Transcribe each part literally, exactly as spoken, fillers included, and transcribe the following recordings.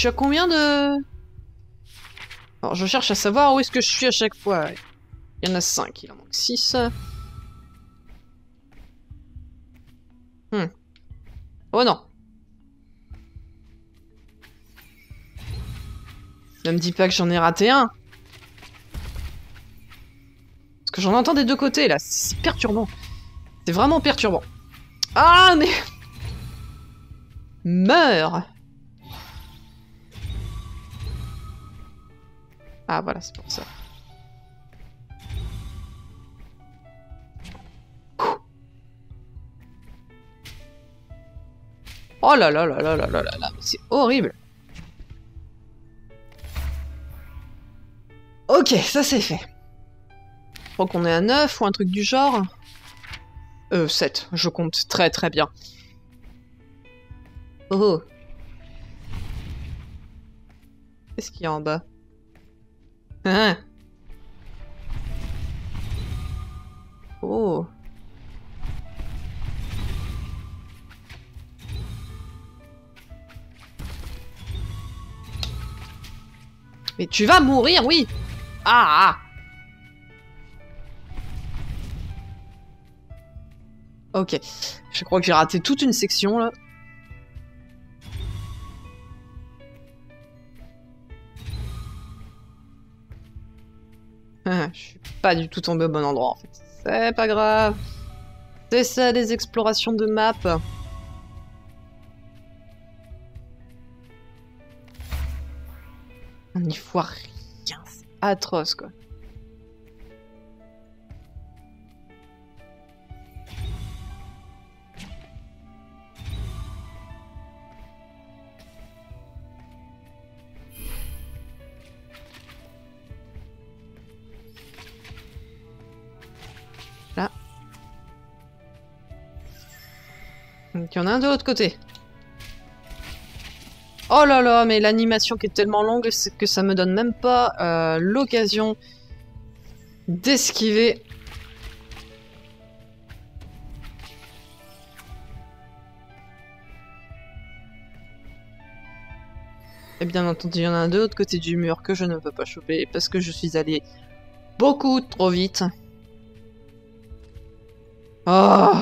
suis à combien de... Alors, je cherche à savoir où est-ce que je suis à chaque fois. Il y en a cinq, il en manque six. Hmm. Oh non. Ne me dis pas que j'en ai raté un. Parce que j'en entends des deux côtés, là. C'est perturbant. C'est vraiment perturbant. Ah, mais... Meurs! Ah, voilà, c'est pour ça. Oh là là là là là là là là, c'est horrible. Ok, ça c'est fait. Je crois qu'on est à neuf ou un truc du genre. Euh, sept, je compte très très bien. Oh. Qu'est-ce qu'il y a en bas? Hein? Oh. Mais tu vas mourir, oui! Ah! Ok. Je crois que j'ai raté toute une section, là. Je suis pas du tout tombé au bon endroit, en fait. C'est pas grave. C'est ça, les explorations de map. On n'y voit rien, c'est atroce quoi. Là. Donc il y en a un de l'autre côté. Oh là là, mais l'animation qui est tellement longue que ça me donne même pas euh, l'occasion d'esquiver. Et bien entendu, il y en a un de l'autre côté du mur que je ne peux pas choper parce que je suis allée beaucoup trop vite. Oh!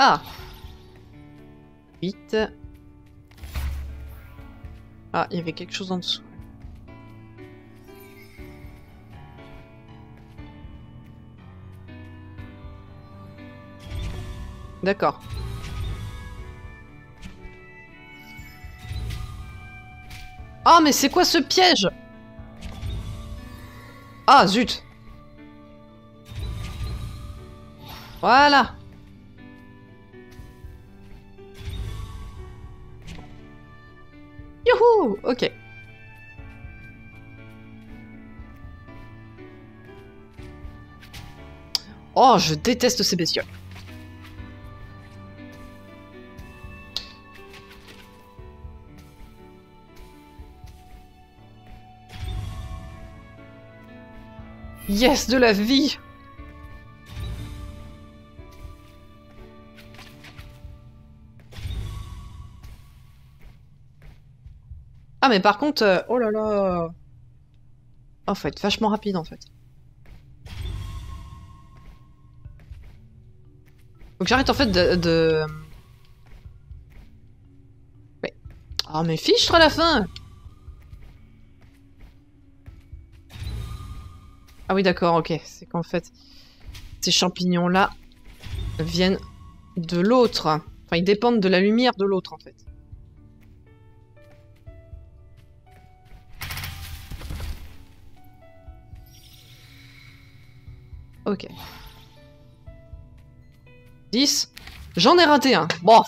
Ah! huit. Ah, il y avait quelque chose en dessous. D'accord. Ah, mais c'est quoi ce piège? Ah, zut! Voilà! Youhou! Ok. Oh, je déteste ces bestioles. Yes, de la vie! Ah mais par contre, euh, oh là là, en fait, vachement rapide en fait. Donc j'arrête en fait de... de... Ouais. Oh mais fichtre à la fin. Ah oui d'accord, ok, c'est qu'en fait, ces champignons là viennent de l'autre. Enfin ils dépendent de la lumière de l'autre en fait. Ok. dix. J'en ai raté un. Bon.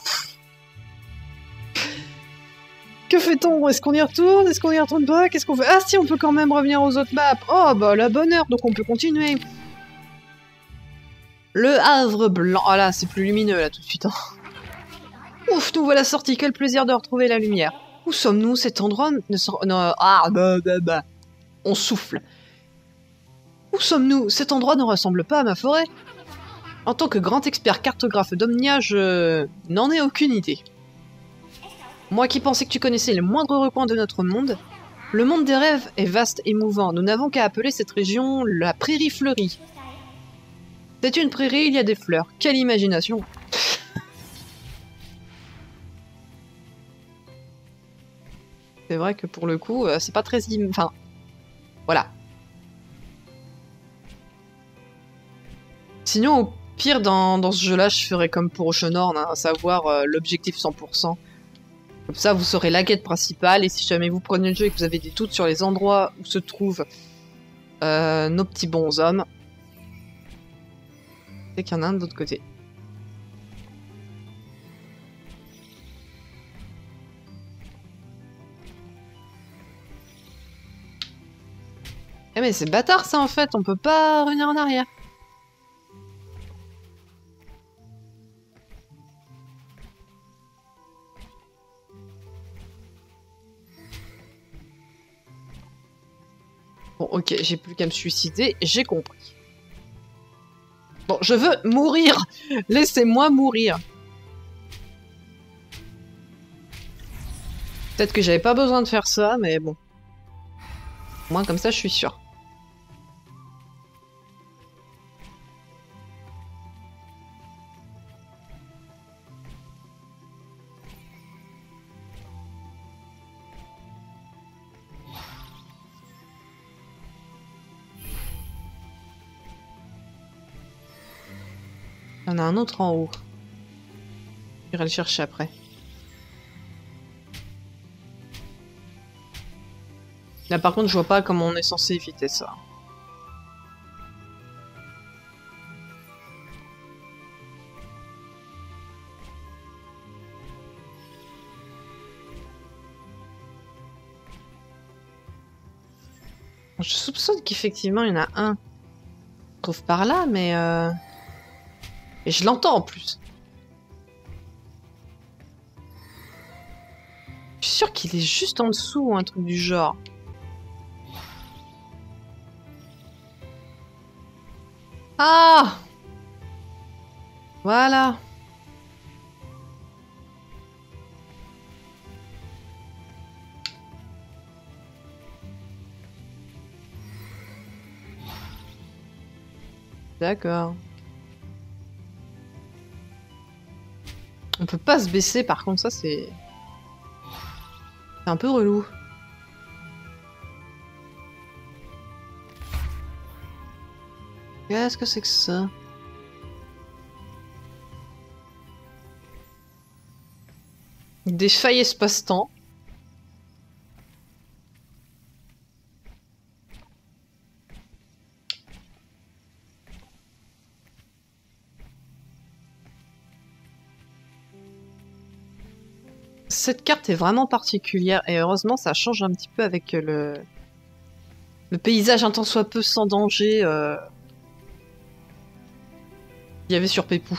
Que fait-on? Est-ce qu'on y retourne? Est-ce qu'on y retourne pas? Qu'est-ce qu'on fait? Ah si, on peut quand même revenir aux autres maps. Oh bah la bonne heure, donc on peut continuer. Le Havre blanc. Ah là, c'est plus lumineux là tout de suite. Hein. Ouf, nous voilà sortis. Quel plaisir de retrouver la lumière. Où sommes-nous? Cet endroit ne sera... Non, ah bah bah bah. On souffle. Où sommes-nous? Cet endroit ne ressemble pas à ma forêt. En tant que grand expert cartographe d'Omnia, je n'en ai aucune idée. Moi qui pensais que tu connaissais les moindres recoins de notre monde, le monde des rêves est vaste et mouvant. Nous n'avons qu'à appeler cette région la prairie fleurie. C'est une prairie, il y a des fleurs. Quelle imagination! C'est vrai que pour le coup, euh, c'est pas très... Enfin, voilà. Sinon, au pire, dans, dans ce jeu-là, je ferais comme pour Ocean Horn, hein, à savoir euh, l'objectif cent pour cent. Comme ça, vous saurez la quête principale, et si jamais vous prenez le jeu et que vous avez des doutes sur les endroits où se trouvent euh, nos petits bonshommes, c'est qu'il y en a un de l'autre côté. Eh mais c'est bâtard ça en fait, on peut pas revenir en arrière. Bon ok, j'ai plus qu'à me suicider, j'ai compris. Bon, je veux mourir. Laissez-moi mourir. Peut-être que j'avais pas besoin de faire ça, mais bon. Au moins comme ça, je suis sûre. Il y en a un autre en haut. J'irai le chercher après. Là par contre je vois pas comment on est censé éviter ça. Je soupçonne qu'effectivement il y en a un. Je trouve par là mais... Euh... Et je l'entends en plus. Je suis sûre qu'il est juste en dessous ou un truc du genre. Ah! Voilà. D'accord. On peut pas se baisser par contre, ça c'est... C'est un peu relou. Qu'est-ce que c'est que ça? Des failles espace-temps. Cette carte est vraiment particulière et heureusement ça change un petit peu avec le, le paysage un tant soit peu sans danger euh... qu'il y avait sur Pépou.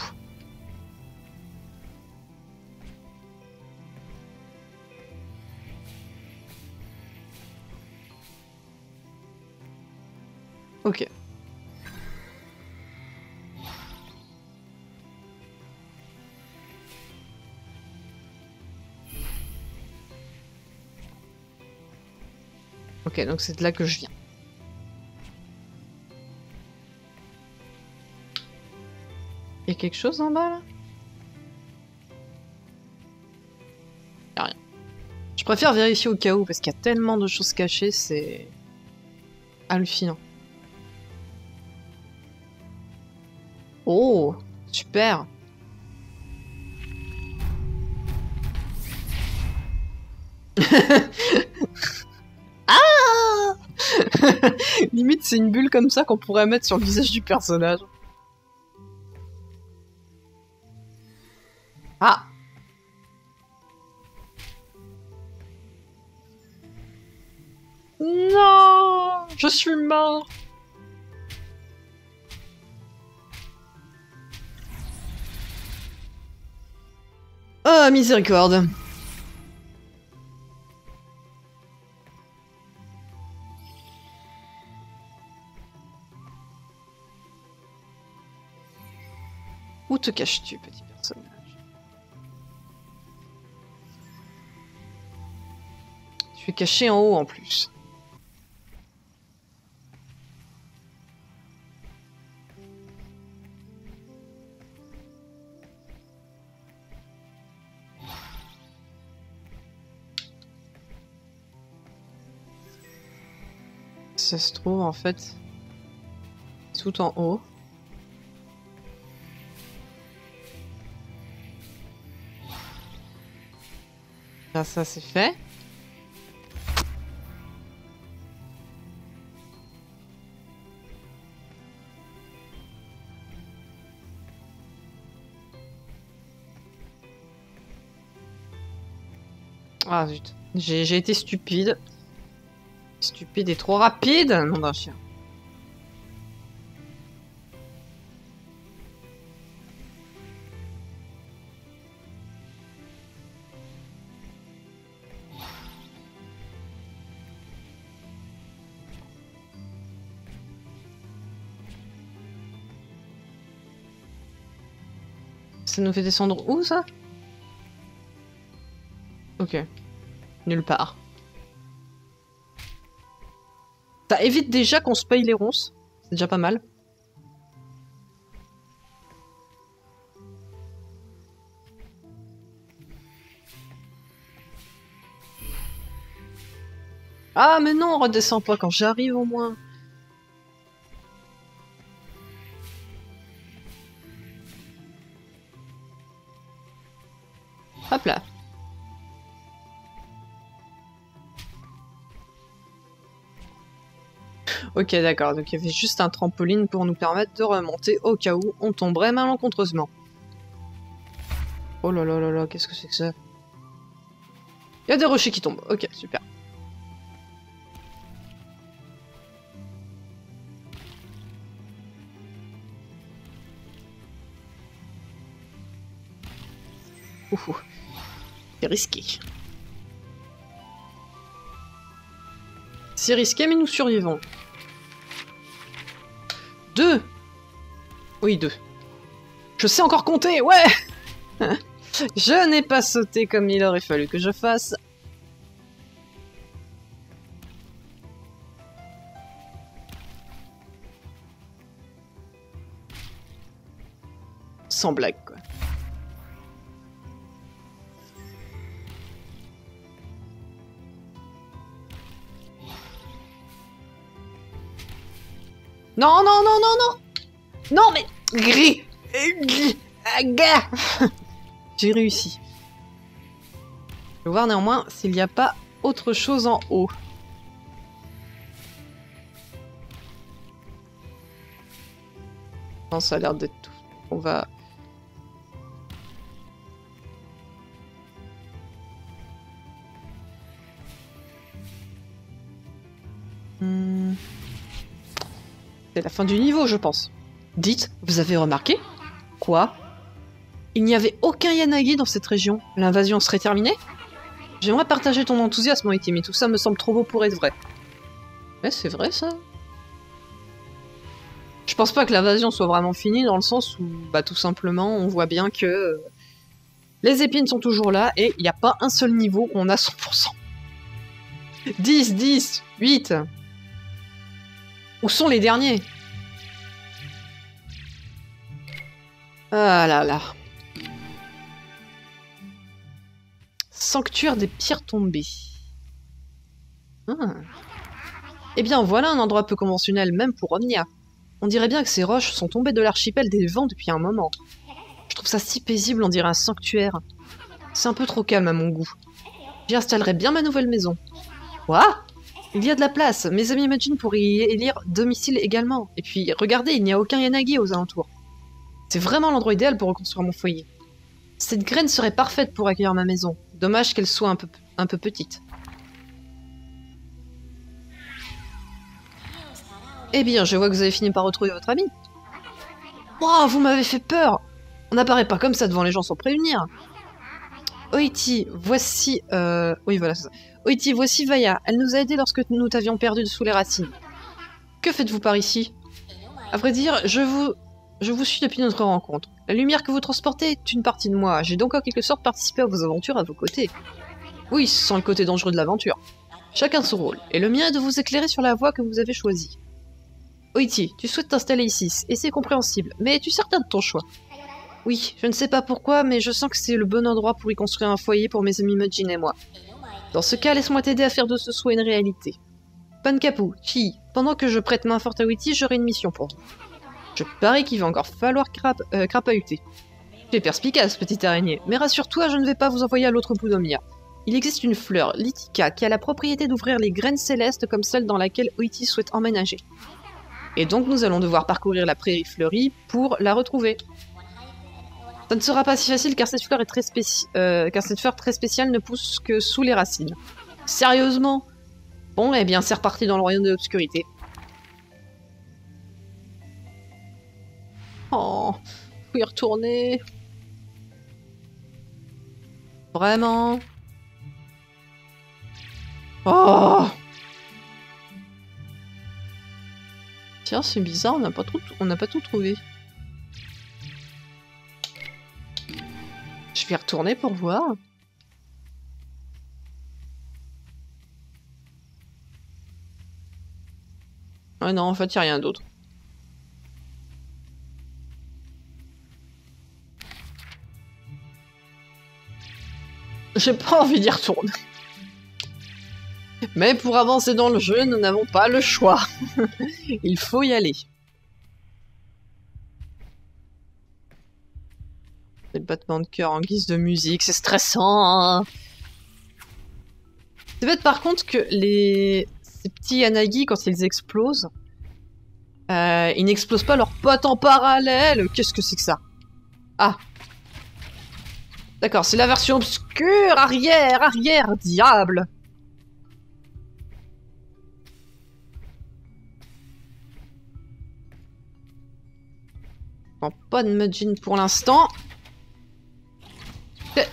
Ok. Ok, donc c'est de là que je viens. Il y a quelque chose en bas, là? Il n'y a rien. Je préfère vérifier au cas où, parce qu'il y a tellement de choses cachées, c'est... hallucinant. Oh! Super! Limite, c'est une bulle comme ça qu'on pourrait mettre sur le visage du personnage. Ah! Non! Je suis mort! Oh, miséricorde! Où te caches-tu, petit personnage? Tu es caché en haut en plus. Ça se trouve en fait tout en haut. Là, ça c'est fait. Ah zut, j'ai été stupide. Stupide et trop rapide, nom d'un chien. Ça nous fait descendre où, ça? Ok. Nulle part. Ça évite déjà qu'on se paye les ronces, c'est déjà pas mal. Ah mais non, on redescend pas quand j'arrive au moins. Hop là. Ok, d'accord, donc il y avait juste un trampoline pour nous permettre de remonter au cas où on tomberait malencontreusement. Oh là là là là, qu'est-ce que c'est que ça? Il y a des rochers qui tombent, ok, super. Ouh, c'est risqué. C'est risqué, mais nous survivons. Deux. Oui, deux. Je sais encore compter, ouais. Je n'ai pas sauté comme il aurait fallu que je fasse. Sans blague, quoi. Non, non, non, non, non. Non, mais... Gris. J'ai réussi. Je vais voir néanmoins s'il n'y a pas autre chose en haut. Non, ça a l'air d'être tout. On va... Hmm... C'est la fin du niveau, je pense. Dites, vous avez remarqué? Quoi? Il n'y avait aucun Yanagi dans cette région. L'invasion serait terminée? J'aimerais partager ton enthousiasme, Oiti, mais tout ça me semble trop beau pour être vrai. Mais c'est vrai, ça. Je pense pas que l'invasion soit vraiment finie, dans le sens où, bah, tout simplement, on voit bien que... les épines sont toujours là, et il n'y a pas un seul niveau où on a cent pour cent. dix, dix, huit... Où sont les derniers? Ah là là. Sanctuaire des pierres tombées. Ah. Eh bien voilà un endroit peu conventionnel, même pour Omnia. On dirait bien que ces roches sont tombées de l'archipel des vents depuis un moment. Je trouve ça si paisible, on dirait un sanctuaire. C'est un peu trop calme à mon goût. J'y installerai bien ma nouvelle maison. Quoi? Il y a de la place, mes amis Medjin pourraient y élire domicile également. Et puis, regardez, il n'y a aucun Yanagi aux alentours. C'est vraiment l'endroit idéal pour reconstruire mon foyer. Cette graine serait parfaite pour accueillir ma maison. Dommage qu'elle soit un peu, un peu petite. Eh bien, je vois que vous avez fini par retrouver votre ami. Wow, vous m'avez fait peur! On n'apparaît pas comme ça devant les gens sans prévenir. Oiti, voici... Euh... Oui, voilà, c'est ça. Oiti, voici Vaia. Elle nous a aidés lorsque nous t'avions perdu sous les racines. Que faites-vous par ici? À vrai dire, je vous... Je vous suis depuis notre rencontre. La lumière que vous transportez est une partie de moi. J'ai donc en quelque sorte participé à vos aventures à vos côtés. Oui, sans le côté dangereux de l'aventure. Chacun son rôle, et le mien est de vous éclairer sur la voie que vous avez choisie. Oiti, tu souhaites t'installer ici, et c'est compréhensible, mais es-tu certain de ton choix? Oui, je ne sais pas pourquoi, mais je sens que c'est le bon endroit pour y construire un foyer pour mes amis Medjin et moi. Dans ce cas, laisse-moi t'aider à faire de ce souhait une réalité. Pankapu, Chi, pendant que je prête main forte à Oiti, j'aurai une mission pour vous. Je parie qu'il va encore falloir crap euh, crapahuter. Tu es perspicace, petite araignée, mais rassure-toi, je ne vais pas vous envoyer à l'autre bout d'Omnia. Il existe une fleur, l'Itika, qui a la propriété d'ouvrir les graines célestes comme celle dans laquelle Oiti souhaite emménager. Et donc nous allons devoir parcourir la prairie fleurie pour la retrouver. Ça ne sera pas si facile car cette fleur, est très spéci euh, car cette fleur très spéciale ne pousse que sous les racines. Sérieusement? Bon, eh bien c'est reparti dans le royaume de l'obscurité. Oh, faut y retourner. Vraiment? Oh! Tiens, c'est bizarre, on n'a pas, pas tout trouvé. Je vais retourner pour voir. Ah non, en fait, il n'y a rien d'autre. J'ai pas envie d'y retourner. Mais pour avancer dans le jeu, nous n'avons pas le choix. Il faut y aller. C'est le battement de cœur en guise de musique, c'est stressant. Hein, c'est bête par contre que les... ces petits Yanagi, quand ils explosent, euh, ils n'explosent pas leurs potes en parallèle. Qu'est-ce que c'est que ça? Ah. D'accord, c'est la version obscure. Arrière, arrière, diable. Pas de Medjin pour l'instant.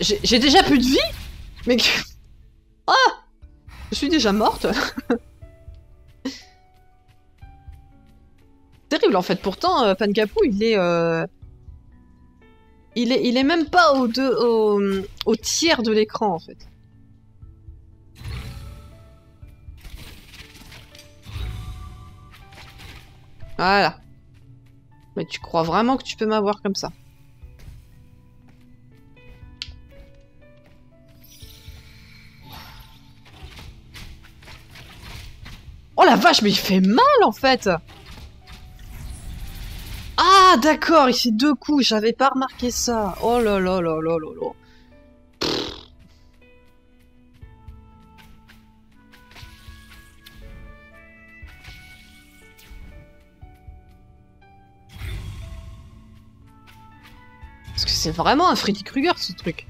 J'ai déjà plus de vie? Mais que... Ah! Je suis déjà morte. Terrible en fait. Pourtant, euh, Pankapu, il est, euh... il est... Il est même pas au, deux, au, au tiers de l'écran en fait. Voilà. Mais tu crois vraiment que tu peux m'avoir comme ça? Oh la vache, mais il fait mal en fait! Ah d'accord, il fait deux coups, j'avais pas remarqué ça. Oh là là là là là là. C'est vraiment un Freddy Krueger ce truc.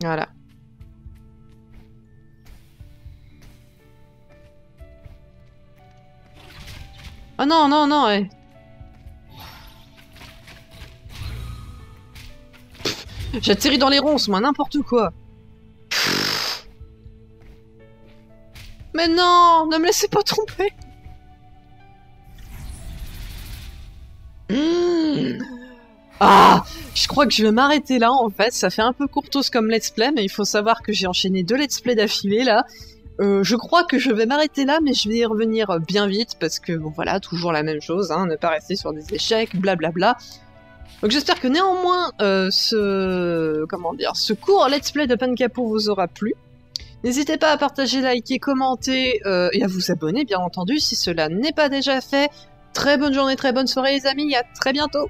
Voilà. Oh non, non, non, ouais. J'atterris dans les ronces, moi, n'importe quoi. Pff. Mais non, ne me laissez pas tromper. Mmh. Ah, je crois que je vais m'arrêter là en fait, ça fait un peu courtos comme let's play, mais il faut savoir que j'ai enchaîné deux let's play d'affilée là. Euh, je crois que je vais m'arrêter là, mais je vais y revenir bien vite, parce que bon voilà, toujours la même chose, hein, ne pas rester sur des échecs, blablabla. Donc j'espère que néanmoins euh, ce... comment dire, ce court let's play de Pankapu vous aura plu. N'hésitez pas à partager, liker, commenter euh, et à vous abonner bien entendu si cela n'est pas déjà fait. Très bonne journée, très bonne soirée les amis, à très bientôt!